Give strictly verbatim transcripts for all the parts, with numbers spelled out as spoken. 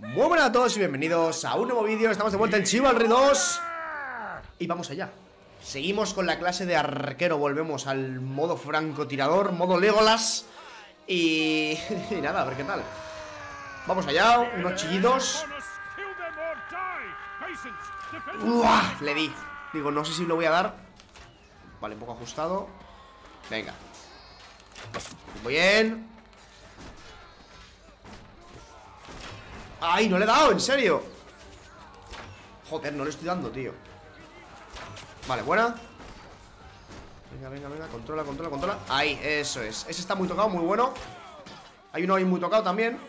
Muy buenas a todos y bienvenidos a un nuevo vídeo. Estamos de vuelta en Chivalry dos y vamos allá. Seguimos con la clase de arquero, volvemos al modo francotirador, modo Legolas. Y, y nada, a ver qué tal. Vamos allá, unos chillidos. Uah, le di. Digo, no sé si lo voy a dar. Vale, un poco ajustado. Venga. Muy bien. ¡Ay, no le he dado! ¿En serio? Joder, no le estoy dando, tío. Vale, buena. Venga, venga, venga, controla, controla, controla. Ahí, eso es. Ese está muy tocado, muy bueno. Hay uno ahí muy tocado también.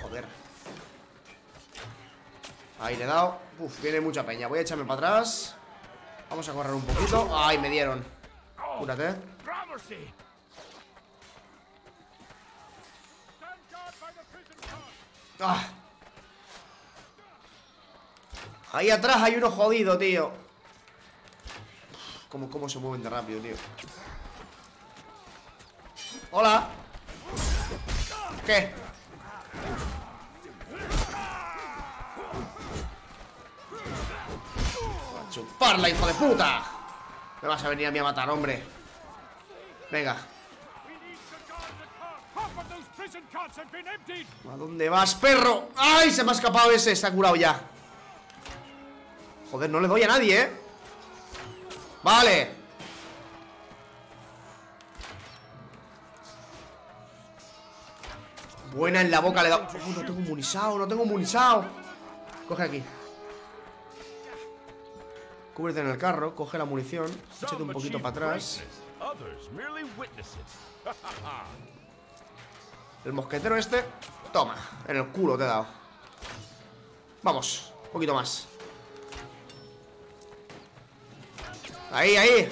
Joder. Ahí le he dado. Uf, viene mucha peña. Voy a echarme para atrás. Vamos a correr un poquito. ¡Ay, me dieron! Cúrate. Ah. Ahí atrás hay uno jodido, tío. ¿Cómo, cómo se mueven de rápido, tío? Hola. ¿Qué? A chuparla, hijo de puta. Me vas a venir a mí a matar, hombre. Venga. ¿A dónde vas, perro? ¡Ay! Se me ha escapado ese, se ha curado ya. Joder, no le doy a nadie, ¿eh? Vale. Buena en la boca le he dado. Oh, no tengo munizado, no tengo munizado. Coge aquí. Cúbrete en el carro, coge la munición. Échate un poquito para atrás. El mosquetero este, toma, en el culo te he dado. Vamos, un poquito más. Ahí, ahí.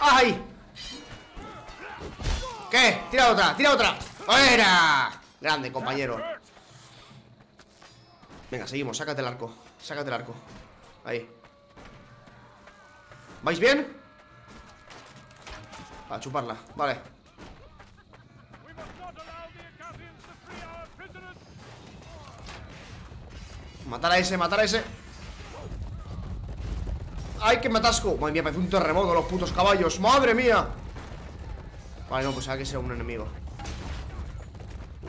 ¡Ay! ¿Qué? Tira otra, tira otra. ¡Fuera! Grande, compañero. Venga, seguimos, sácate el arco. Sácate el arco. Ahí. ¿Vais bien? A chuparla, vale. Matar a ese, matar a ese. ¡Ay, que me atasco! Madre mía, parece un terremoto los putos caballos. ¡Madre mía! Vale, no, pues hay que ser un enemigo.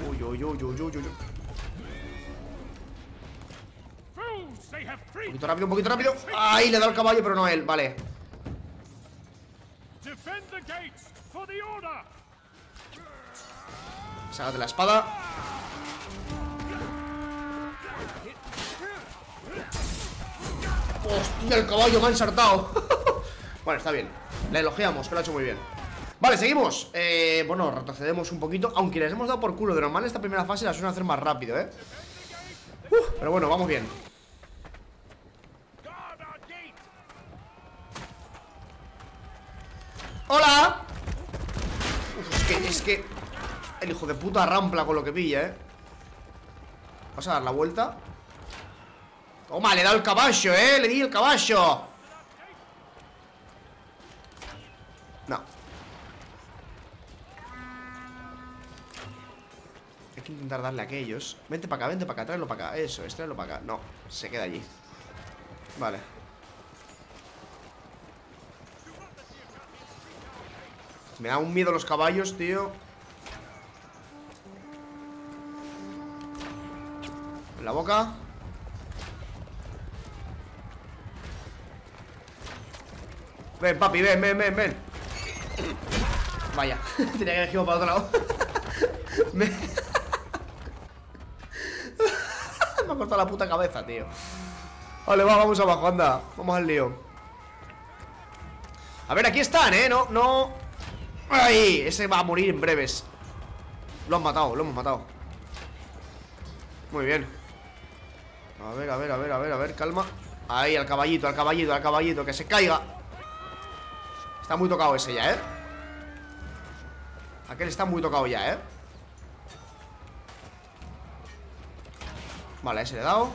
Uy, uy, uy, uy, uy, uy. Un poquito rápido, un poquito rápido. ¡Ay, le da el caballo, pero no a él! Vale. Sácate la espada. Hostia, el caballo me ha ensartado. Bueno, está bien. Le elogiamos, que lo ha hecho muy bien. Vale, seguimos. eh, Bueno, retrocedemos un poquito. Aunque les hemos dado por culo. De normal esta primera fase la suelen hacer más rápido, ¿eh? Uf, pero bueno, vamos bien. ¡Hola! Uf, es que, es que el hijo de puta rampla con lo que pilla, ¿eh? Vas a dar la vuelta. Toma, le he dado el caballo, eh. Le di el caballo. No. Hay que intentar darle a aquellos. Vente para acá, vente para acá, tráelo para acá. Eso, tráelo para acá. No, se queda allí. Vale. Me da un miedo los caballos, tío. En la boca. Ven, papi, ven, ven, ven, ven. Vaya, tenía que elegir para otro lado. Me... Me ha cortado la puta cabeza, tío. Vale, va, vamos abajo, anda. Vamos al lío. A ver, aquí están, eh, no, no. Ay, ese va a morir en breves. Lo han matado, lo hemos matado. Muy bien. A ver, a ver, a ver, a ver, a ver, calma. Ahí, al caballito, al caballito, al caballito. Que se caiga. Está muy tocado ese ya, ¿eh? Aquel está muy tocado ya, ¿eh? Vale, ese le he dado.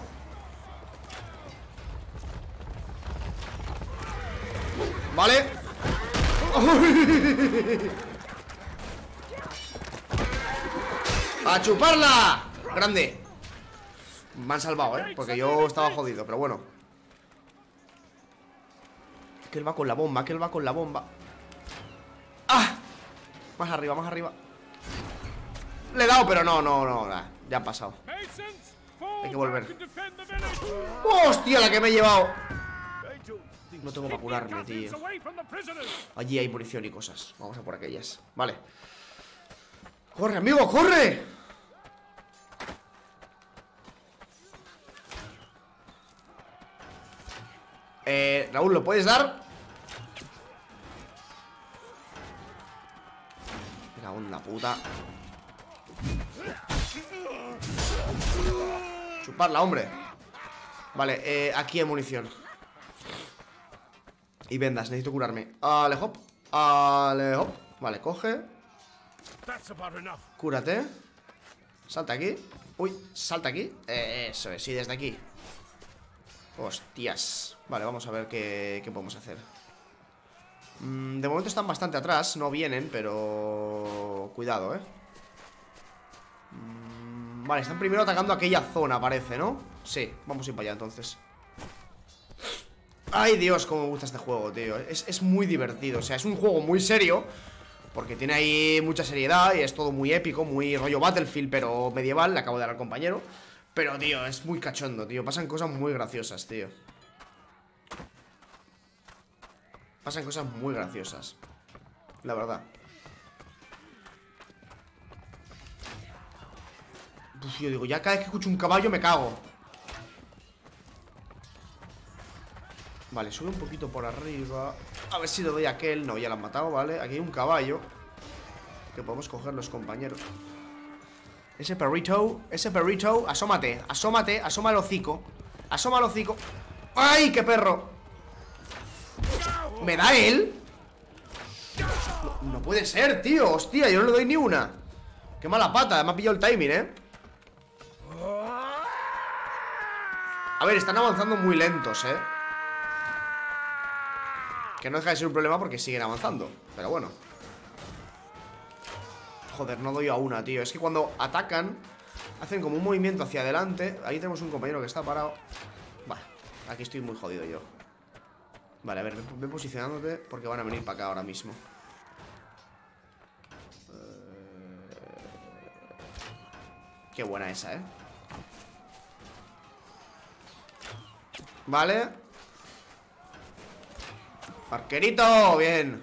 Vale. ¡A chuparla! ¡Grande! Me han salvado, ¿eh? Porque yo estaba jodido, pero bueno. Que él va con la bomba, que él va con la bomba. ¡Ah! Más arriba, más arriba. Le he dado, pero no, no, no. Ya han pasado. Hay que volver. ¡Hostia, la que me he llevado! No tengo para curarme, tío. Allí hay munición y cosas. Vamos a por aquellas. Vale. ¡Corre, amigo, corre! Eh, Raúl, ¿lo puedes dar? Me cago en la puta. Chuparla, hombre. Vale, eh, aquí hay munición y vendas, necesito curarme. Ale, hop, ale, hop. Vale, coge. Cúrate. Salta aquí. Uy, salta aquí. eh, Eso es, sí, desde aquí. Hostias. Vale, vamos a ver qué, qué podemos hacer. mm, De momento están bastante atrás. No vienen, pero... cuidado, eh mm, vale, están primero atacando aquella zona, parece, ¿no? Sí, vamos a ir para allá entonces. Ay, Dios, cómo me gusta este juego, tío. Es, es muy divertido, o sea, es un juego muy serio porque tiene ahí mucha seriedad y es todo muy épico, muy rollo Battlefield, pero medieval. Le acabo de dar al compañero. Pero, tío, es muy cachondo, tío. Pasan cosas muy graciosas, tío. Pasan cosas muy graciosas, la verdad. Uf, yo digo, ya cada vez que escucho un caballo me cago. Vale, sube un poquito por arriba. A ver si le doy a aquel. No, ya lo han matado, ¿vale? Aquí hay un caballo que podemos coger los compañeros. Ese perrito, ese perrito. Asómate, asómate, asoma el hocico. Asoma el hocico. ¡Ay, qué perro! ¿Me da él? No, no puede ser, tío. Hostia, yo no le doy ni una. Qué mala pata, me ha pillado el timing, ¿eh? A ver, están avanzando muy lentos, ¿eh? Que no deja de ser un problema porque siguen avanzando. Pero bueno. Joder, no doy a una, tío. Es que cuando atacan, hacen como un movimiento hacia adelante. Ahí tenemos un compañero que está parado. Vale, aquí estoy muy jodido yo. Vale, a ver, ven posicionándote porque van a venir para acá ahora mismo. eh... Qué buena esa, ¿eh? Vale. Arquerito, bien.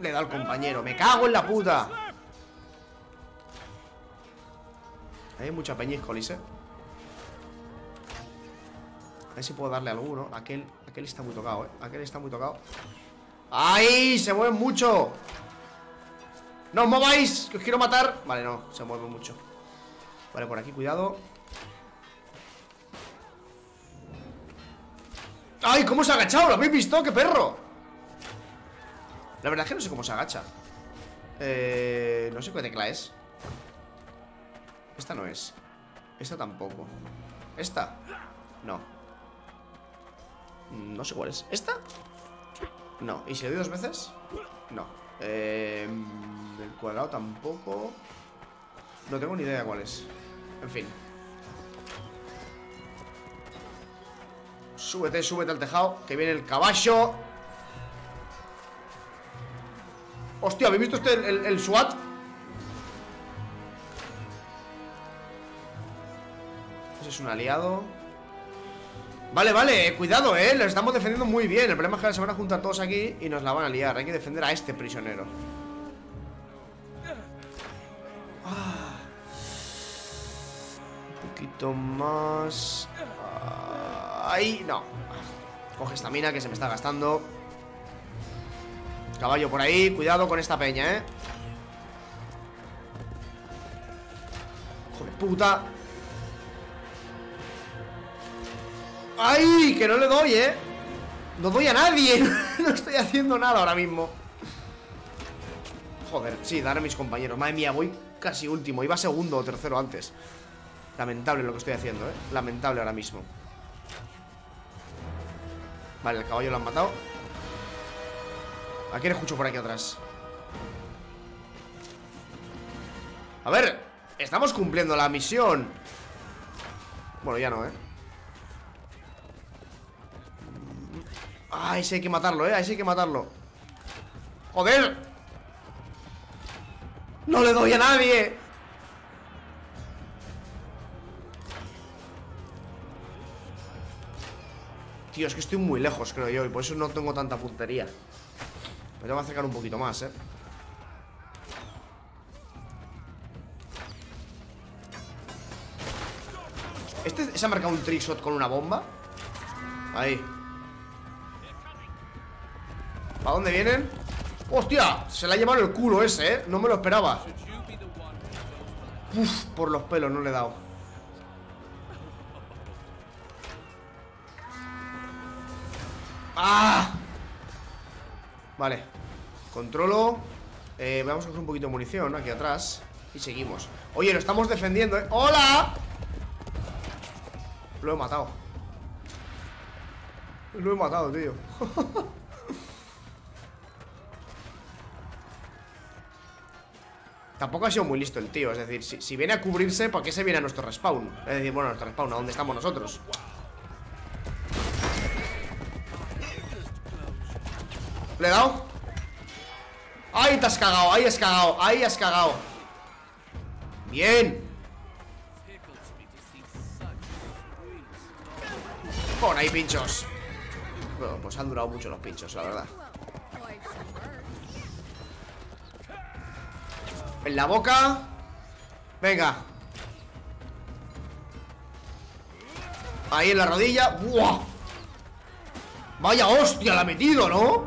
Le da al compañero, me cago en la puta. Hay mucha peñíscolis, eh. A ver si puedo darle alguno. Aquel, aquel está muy tocado, eh. Aquel está muy tocado. ¡Ay! ¡Se mueven mucho! ¡No os mováis! ¡Que os quiero matar! Vale, no, se mueven mucho. Vale, por aquí, cuidado. ¡Ay! ¿Cómo se ha agachado? ¿Lo habéis visto? ¡Qué perro! La verdad es que no sé cómo se agacha. Eh, no sé qué tecla es. Esta no es. Esta tampoco. ¿Esta? No. No sé cuál es. ¿Esta? No. ¿Y si le doy dos veces? No. Eh, el cuadrado tampoco. No tengo ni idea de cuál es. En fin. Súbete, súbete al tejado, que viene el caballo. Hostia, ¿habéis visto este, el, el SWAT? Ese es un aliado. Vale, vale, cuidado, eh. Lo estamos defendiendo muy bien. El problema es que se van a juntar todos aquí y nos la van a liar. Hay que defender a este prisionero. Ah. Un poquito más. Ahí, no. Coge esta mina que se me está gastando. Caballo por ahí, cuidado con esta peña, eh. Hijo de puta. ¡Ay! Que no le doy, eh. No doy a nadie. No estoy haciendo nada ahora mismo. Joder, sí, dar a mis compañeros. Madre mía, voy casi último. Iba segundo o tercero antes. Lamentable lo que estoy haciendo, eh. Lamentable ahora mismo. Vale, el caballo lo han matado. ¿A quién escucho por aquí atrás? A ver, estamos cumpliendo la misión. Bueno, ya no, eh. Ah, ese hay que matarlo, eh. Ese hay que matarlo. ¡Joder! ¡No le doy a nadie! Tío, es que estoy muy lejos, creo yo. Y por eso no tengo tanta puntería. Me tengo que acercar un poquito más, eh. ¿Este se ha marcado un trickshot con una bomba? Ahí. ¿Para dónde vienen? ¡Hostia! Se la ha llevado el culo ese, ¿eh? No me lo esperaba. Uf, por los pelos no le he dado. ¡Ah! Vale. Controlo. eh, Vamos a coger un poquito de munición aquí atrás. Y seguimos. Oye, lo estamos defendiendo, ¿eh? ¡Hola! Lo he matado. Lo he matado, tío. Tampoco ha sido muy listo el tío. Es decir, si, si viene a cubrirse, ¿por qué se viene a nuestro respawn? Es decir, bueno, a nuestro respawn, a donde estamos nosotros. ¿Le he dado? ¡Ahí te has cagado! ¡Ahí has cagado! ¡Ahí has cagado! ¡Bien! Por ahí pinchos. Bueno, pues han durado mucho los pinchos, la verdad. En la boca. Venga. Ahí en la rodilla. ¡Buah! Vaya hostia, la ha metido, ¿no?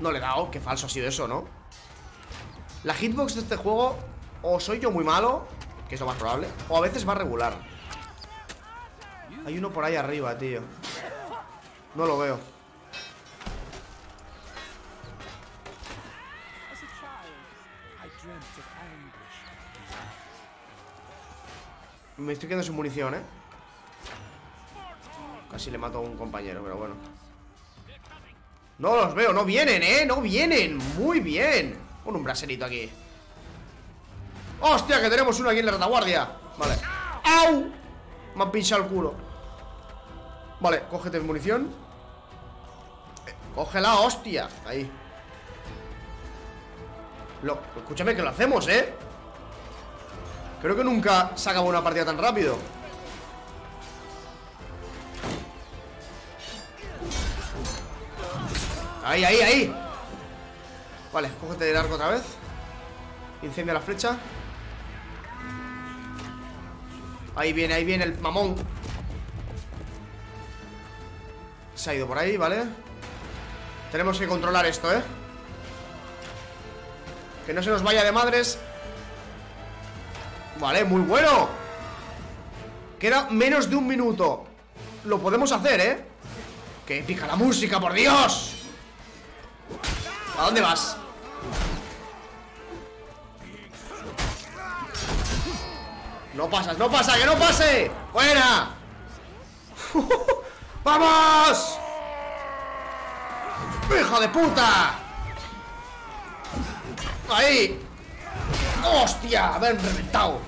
No le he dado, qué falso ha sido eso, ¿no? La hitbox de este juego, o soy yo muy malo, que es lo más probable, o a veces va regular. Hay uno por ahí arriba, tío. No lo veo. Me estoy quedando sin munición, eh. Casi le mato a un compañero, pero bueno. No los veo, no vienen, eh. No vienen, muy bien. Pon un braserito aquí. ¡Hostia, que tenemos uno aquí en la retaguardia! Vale. ¡Au! Me han pinchado el culo. Vale, cógete munición. eh, Cógela, hostia. Ahí. Lo, escúchame que lo hacemos, eh. Creo que nunca se acabó una partida tan rápido. Ahí, ahí, ahí. Vale, cógete el arco otra vez. Incendia la flecha. Ahí viene, ahí viene el mamón. Se ha ido por ahí, ¿vale? Tenemos que controlar esto, ¿eh? Que no se nos vaya de madres. Vale, muy bueno. Queda menos de un minuto. Lo podemos hacer, ¿eh? ¡Que pica la música, por Dios! ¿A dónde vas? No pasas, no pasa, que no pase. ¡Buena! ¡Vamos! ¡Hijo de puta! ¡Ahí! ¡Hostia! ¡Me han reventado!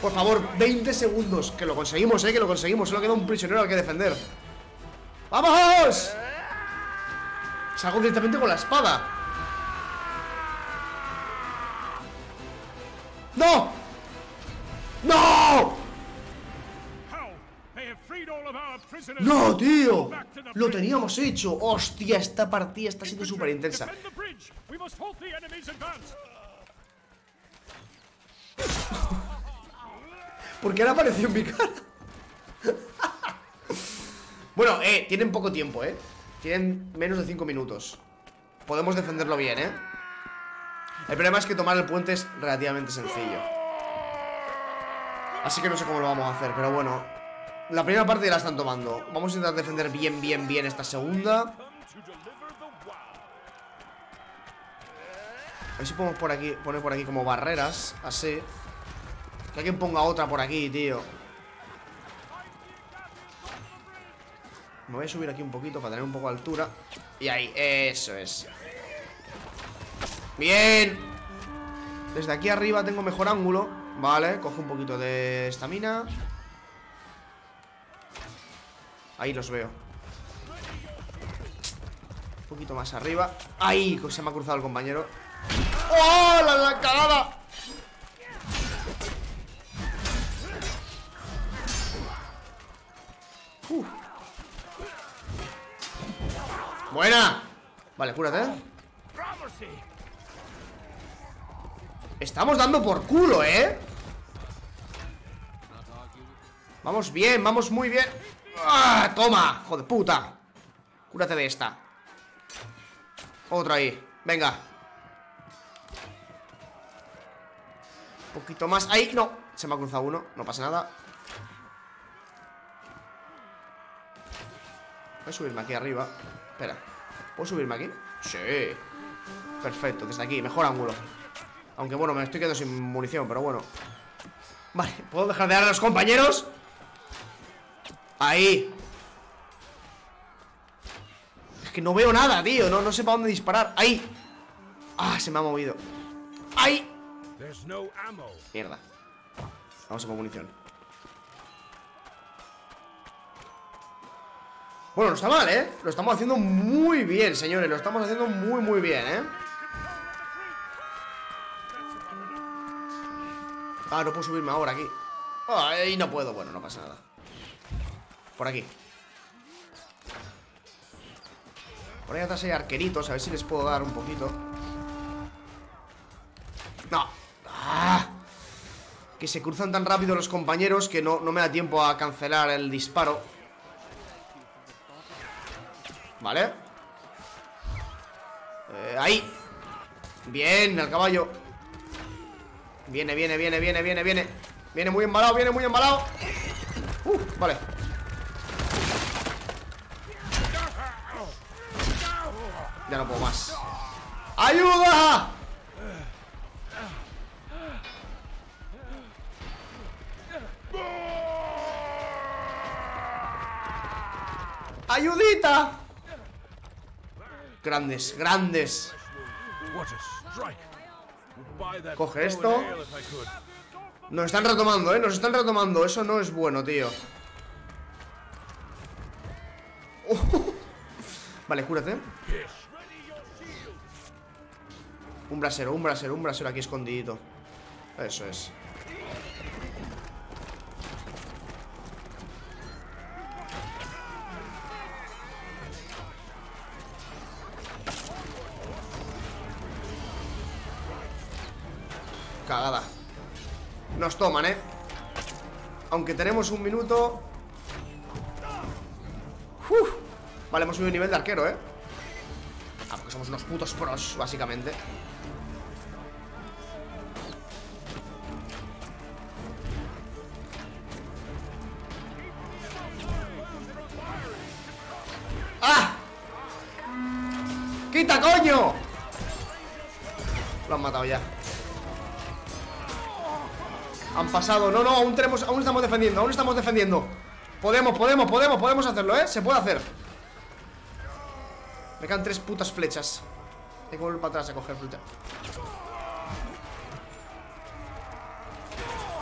Por favor, veinte segundos. Que lo conseguimos, eh, que lo conseguimos. Solo queda un prisionero al que defender. ¡Vamos! Salgo directamente con la espada. ¡No! ¡No! ¡No, tío! Lo teníamos hecho. Hostia, esta partida está siendo súper intensa. ¿Por qué ahora apareció en mi cara? Bueno, eh, tienen poco tiempo, eh. Tienen menos de cinco minutos. Podemos defenderlo bien, eh. El problema es que tomar el puente es relativamente sencillo. Así que no sé cómo lo vamos a hacer, pero bueno. La primera parte ya la están tomando. Vamos a intentar defender bien, bien, bien esta segunda. A ver si podemos por aquí, poner por aquí como barreras. Así. Que alguien ponga otra por aquí, tío. Me voy a subir aquí un poquito para tener un poco de altura. Y ahí, eso es. ¡Bien! Desde aquí arriba tengo mejor ángulo. Vale, cojo un poquito de estamina. Ahí los veo. Un poquito más arriba. ¡Ay! Se me ha cruzado el compañero. ¡Oh! ¡La, la cagada! Uh. ¡Buena! Vale, cúrate. Estamos dando por culo, ¿eh? Vamos bien, vamos muy bien. ¡Ah! ¡Toma! ¡Joder, puta! Cúrate de esta. Otra ahí. Venga. Un poquito más. ¡Ahí! ¡No! Se me ha cruzado uno. No pasa nada. Voy a subirme aquí arriba. Espera. ¿Puedo subirme aquí? Sí. Perfecto, desde aquí. Mejor ángulo. Aunque bueno, me estoy quedando sin munición, pero bueno. Vale, ¿puedo dejar de dar a los compañeros? Ahí. Es que no veo nada, tío. No, no sé para dónde disparar. Ahí. Ah, se me ha movido. Ahí. Mierda. Vamos a por munición. Bueno, no está mal, ¿eh? Lo estamos haciendo muy bien, señores. Lo estamos haciendo muy, muy bien, ¿eh? Ah, no puedo subirme ahora aquí. Ay, no puedo. Bueno, no pasa nada. Por aquí. Por ahí atrás hay arqueritos. A ver si les puedo dar un poquito. No. ¡Ah! Que se cruzan tan rápido los compañeros que no, no me da tiempo a cancelar el disparo. Vale. eh, Ahí. Bien, el caballo. Viene, viene, viene, viene, viene, viene. Viene muy embalado, viene muy embalado. Uh, vale. Ya no puedo más. ¡Ayuda! ¡Ayudita! Grandes, grandes. Coge esto. Nos están retomando, eh, nos están retomando. Eso no es bueno, tío. Oh. Vale, cúrate. Un brasero, un brasero, un brasero aquí escondidito. Eso es. Cagada. Nos toman, eh. Aunque tenemos un minuto. Uf. Vale, hemos subido el nivel de arquero, eh. Ah, porque somos unos putos pros, básicamente. ¡Ah! ¡Quita, coño! Lo han matado ya. Han pasado, no, no, aún tenemos, aún estamos defendiendo, aún estamos defendiendo. Podemos, podemos, podemos, podemos hacerlo, ¿eh? Se puede hacer. Me quedan tres putas flechas. Hay que volver para atrás a coger fruta.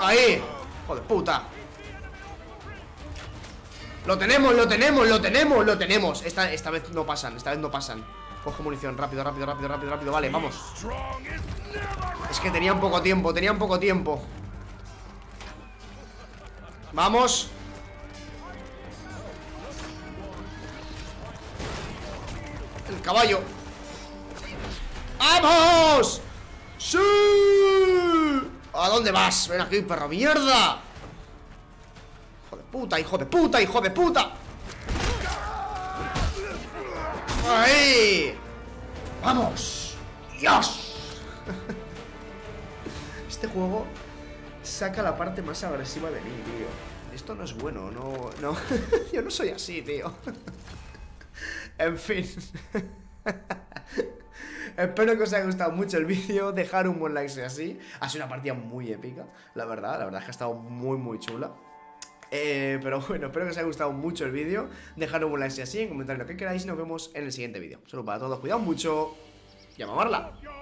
Ahí. Joder, puta. Lo tenemos, lo tenemos, lo tenemos, lo tenemos. Esta, esta vez no pasan, esta vez no pasan. Coge munición, rápido, rápido, rápido, rápido, rápido. Vale, vamos. Es que tenían poco tiempo, tenían poco tiempo. Vamos. El caballo. ¡Vamos! ¡Sí! ¿A dónde vas? Ven aquí, perro mierda. Hijo de puta, hijo de puta, hijo de puta. ¡Ahí! ¡Vamos! ¡Dios! Este juego saca la parte más agresiva de mí, tío. Esto no es bueno, no... no. Yo no soy así, tío. En fin. Espero que os haya gustado mucho el vídeo. Dejar un buen like si es así. Ha sido una partida muy épica, la verdad. La verdad es que ha estado muy, muy chula. Eh, pero bueno, espero que os haya gustado mucho el vídeo. Dejad un buen like si es así. En comentar lo que queráis. Nos vemos en el siguiente vídeo. Saludos para todos. Cuidado mucho. Y a mamarla.